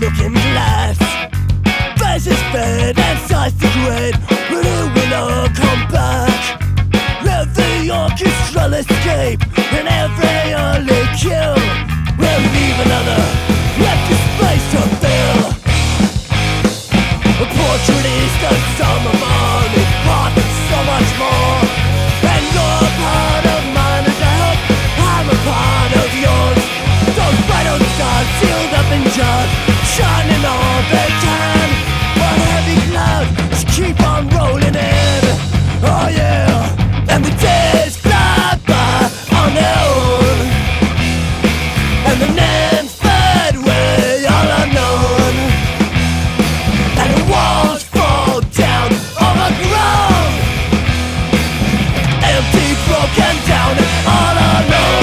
look at me last. Flesh is fed and size is red, but it will all come back. Let the orchestral escape and every early kill will leave another empty space to fill. A portrait is the sum of all its parts and so much more. And your part of mine is a help, I'm a part of yours. Those vital stars sealed up in jars, shining all they can. But heavy clouds keep on rolling in. Oh yeah. And the days fly by on their own, and the names fade away all unknown, and the walls fall down on the ground, empty, broken down, and all alone.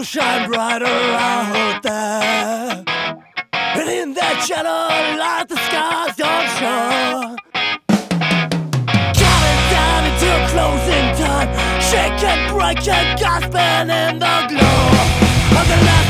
Shine brighter out there, and in that shadow lies the scars on shore. Got it down until closing time, shake and break and gasping in the glow of the last.